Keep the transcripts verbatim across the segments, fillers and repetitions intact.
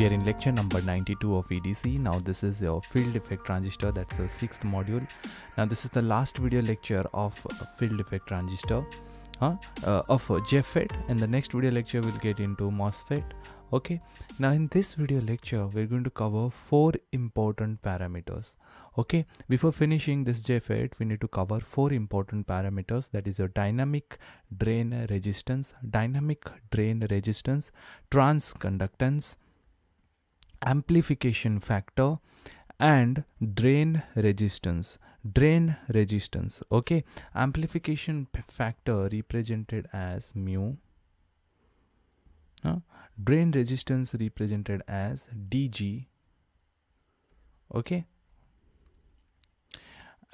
We are in lecture number ninety-two of E D C. Now this is your field effect transistor. That's the sixth module. Now this is the last video lecture of field effect transistor huh? uh, of J FET, and the next video lecture we'll get into MOSFET. Okay, now in this video lecture we're going to cover four important parameters. Okay, before finishing this J FET we need to cover four important parameters, that is your dynamic drain resistance, dynamic drain resistance, transconductance, amplification factor, and drain resistance. Drain resistance okay, amplification factor represented as mu, huh? drain resistance represented as D G, okay,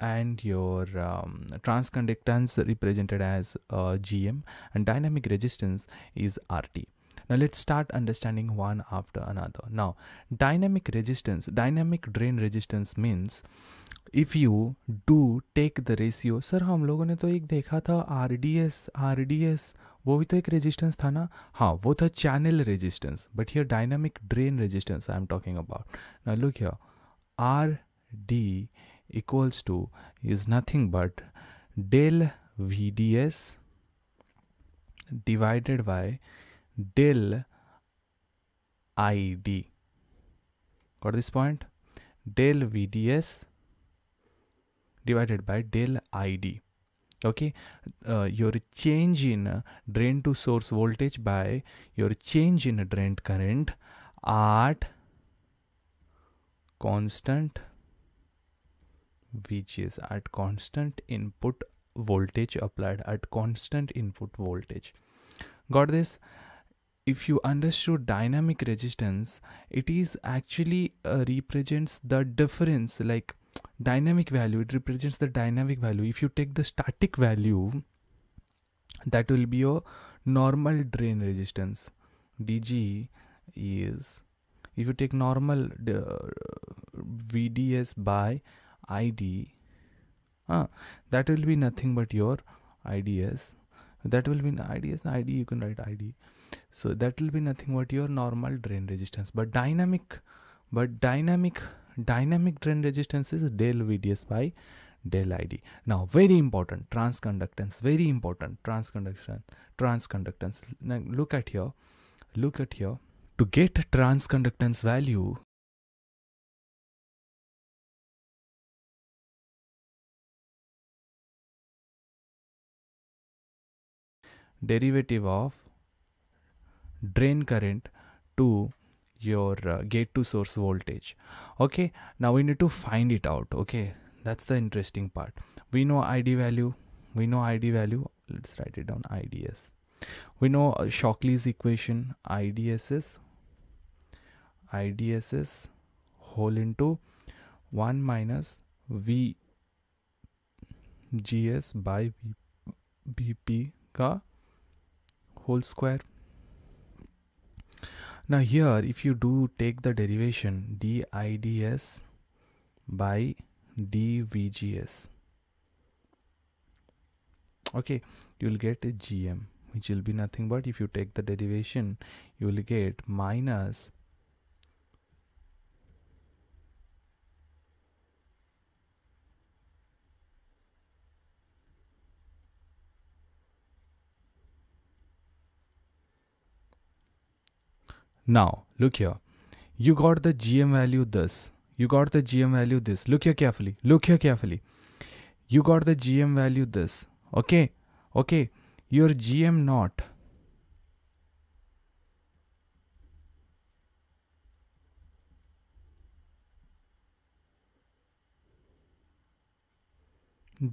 and your um, transconductance represented as uh, G M, and dynamic resistance is R T. Now let's start understanding one after another. Now dynamic resistance, dynamic drain resistance means if you do take the ratio. Sir, हम लोगों ने तो एक देखा था R D S R D S, वो भी तो एक resistance था ना? हाँ, वो था channel resistance, but here dynamic drain resistance I am talking about. Now look here, R D equals to is nothing but del V D S divided by del I D. Got this point? Del V D S divided by del I D. Okay, uh, your change in drain to source voltage by your change in drain current at constant V G S, at constant input voltage applied, at constant input voltage. Got this? If you understood dynamic resistance, it is actually uh, represents the difference, like dynamic value, it represents the dynamic value. If you take the static value, that will be your normal drain resistance. D G is, if you take normal uh, V D S by I D, uh, that will be nothing but your I D S. That will be an I D S, I D, you can write I D. So that will be nothing but your normal drain resistance. But dynamic, but dynamic, dynamic drain resistance is del V D S by del I D. Now very important, transconductance, very important, transconduction, transconductance. Now look at here, look at here. To get transconductance value, derivative of drain current to your uh, gate to source voltage. Okay, now we need to find it out. Okay, that's the interesting part. We know I D value, we know I D value, let's write it down, I D S. We know uh, Shockley's equation, I D S S I D S S whole into one minus V G S by V P ka whole square. Now here if you do take the derivation, D I D S by D V G S, okay, you will get a G M, which will be nothing but, if you take the derivation, you will get minus . Now look here, you got the G M value this, you got the G M value this, look here carefully, look here carefully, you got the G M value this, okay, okay, your G M naught,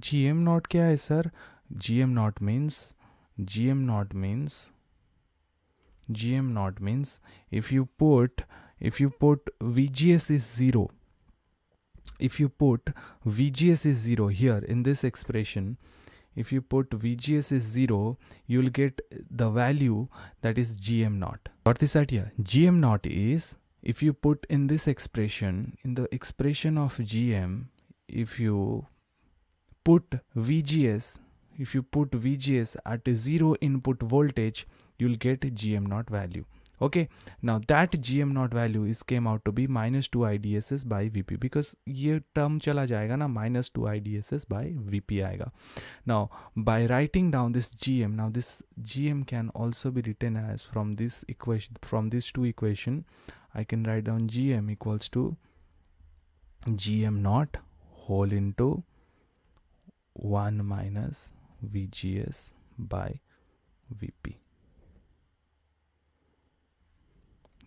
G M naught kya hai sir? G M naught means, G M naught means, G M naught means if you put if you put V G S is zero, if you put V G S is zero here in this expression, if you put V G S is zero, you will get the value that is G M naught. Got this idea? G M naught is, if you put in this expression, in the expression of G M, if you put V G S, if you put V G S at zero input voltage, you'll get G M naught value. Okay, now that G M naught value is came out to be minus two I D S S by V P, because ये term चला जाएगा ना, minus two I D S S by V P आएगा. Now by writing down this G M, now this G M can also be written as from this equation, from these two equation, I can write down G M equals to G M naught whole into one minus V G S by V P.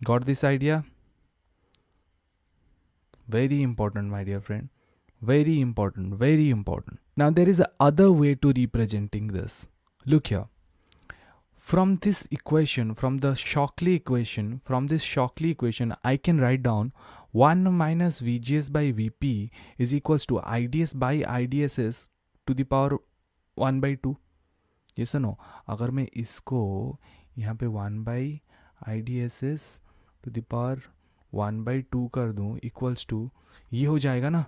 Got this idea? Very important, my dear friend. Very important, very important. Now there is another way to representing this. Look here. From this equation, from the Shockley equation, from this Shockley equation, I can write down one minus V G S by V P is equals to I D S by I D S S to the power one by two. Yes or no? अगर मैं इसको यहाँ पे one by I D S S to the power one by two कर दूँ equals to, ये हो जाएगा ना,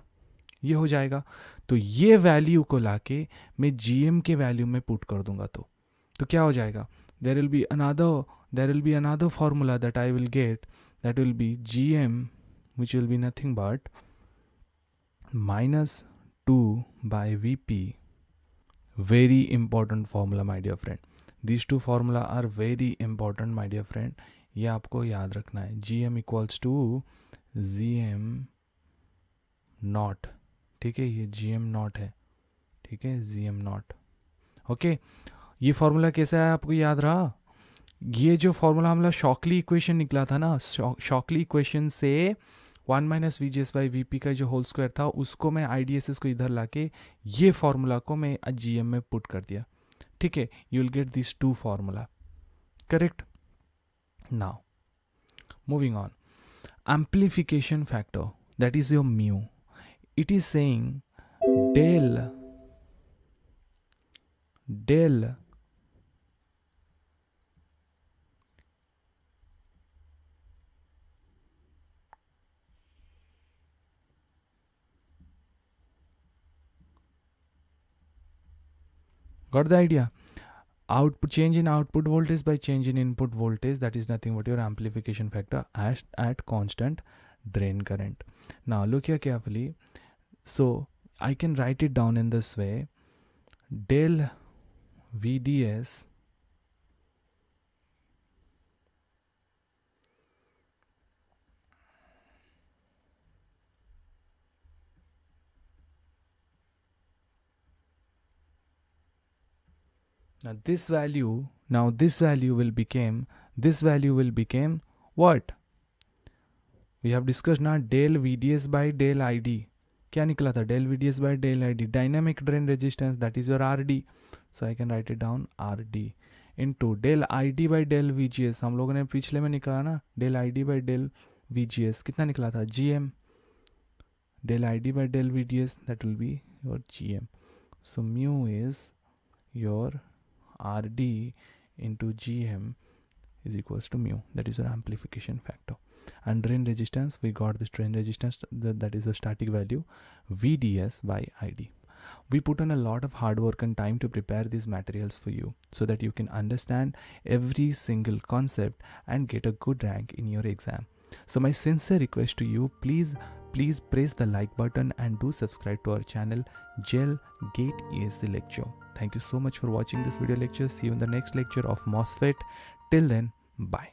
ये हो जाएगा. तो ये value को लाके मैं G M के value में put कर दूँगा तो तो क्या हो जाएगा? There will be another there will be another formula that I will get, that will be G M, which will be nothing but minus two by V P. Very important formula, my dear friend. These two formula are very important, my dear friend. ये आपको याद रखना है. G M equals to G M naught. ठीक है, ये G M naught है. ठीक है, G M naught. Okay, ये formula कैसा है आपको याद रहा? ये जो formula हमला Shockley equation निकला था ना, Shockley equation से one minus V G S by V P का जो whole square था, उसको मैं I D S S को इधर लाके ये formula को मैं G M में put कर दिया. ठीक है, you will get these two formula. Correct? Now, moving on. Amplification factor, that is your mu. It is saying del del Got the idea? Output change in output voltage by change in input voltage, that is nothing but your amplification factor at, at constant drain current. Now look here carefully. So I can write it down in this way. Del V D S Now this value, now this value will become, this value will become what? We have discussed now del V D S by del I D. क्या निकला था? Del V D S by del I D. Dynamic drain resistance, that is your R D. So I can write it down R D into del I D by del V G S. हम लोगों ने पिछले में निकाला ना, del I D by del V G S. कितना निकला था? G M. Del I D by del V D S, that will be your G M. So mu is your R D into G M is equals to mu, that is our amplification factor. And drain resistance, we got this drain resistance, th that is a static value, V D S by I D. We put on a lot of hard work and time to prepare these materials for you, so that you can understand every single concept and get a good rank in your exam. So my sincere request to you, please please press the like button and do subscribe to our channel G E L GATE E S E lecture. Thank you so much for watching this video lecture. See you in the next lecture of MOSFET. Till then, bye.